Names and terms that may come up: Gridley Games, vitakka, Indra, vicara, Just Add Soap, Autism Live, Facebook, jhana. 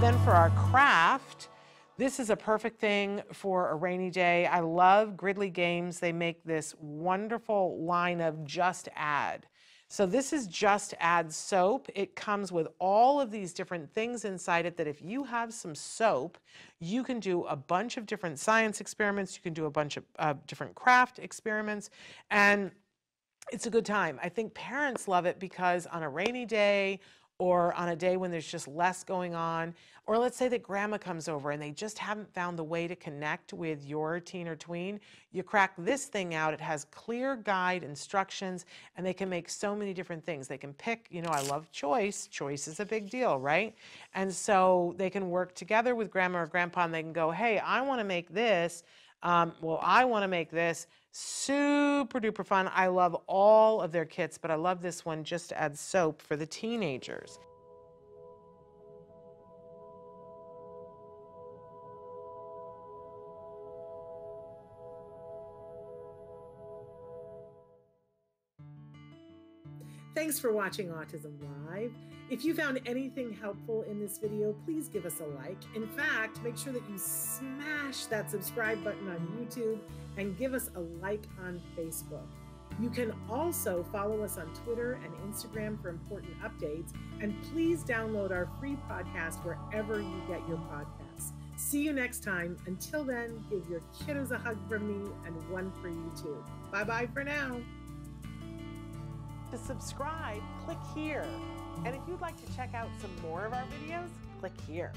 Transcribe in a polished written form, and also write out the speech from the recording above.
Then for our craft, this is a perfect thing for a rainy day. I love Gridley Games. They make this wonderful line of Just Add. So this is Just Add Soap. It comes with all of these different things inside it that if you have some soap, you can do a bunch of different science experiments, you can do a bunch of different craft experiments, and it's a good time. I think parents love it because on a rainy day or on a day when there's just less going on, or let's say that grandma comes over and they just haven't found the way to connect with your teen or tween, you crack this thing out. It has clear guide instructions and they can make so many different things. They can pick, you know, I love choice. Choice is a big deal, right? And so they can work together with grandma or grandpa and they can go, hey, I want to make this. I want to make this. Super duper fun. I love all of their kits, but I love this one, Just Add Soap, for the teenagers. Thanks for watching Autism Live. If you found anything helpful in this video, please give us a like. In fact, make sure that you smash that subscribe button on YouTube and give us a like on Facebook. You can also follow us on Twitter and Instagram for important updates. And please download our free podcast wherever you get your podcasts. See you next time. Until then, give your kiddos a hug from me and one for you too. Bye-bye for now. To subscribe, click here. And if you'd like to check out some more of our videos, click here.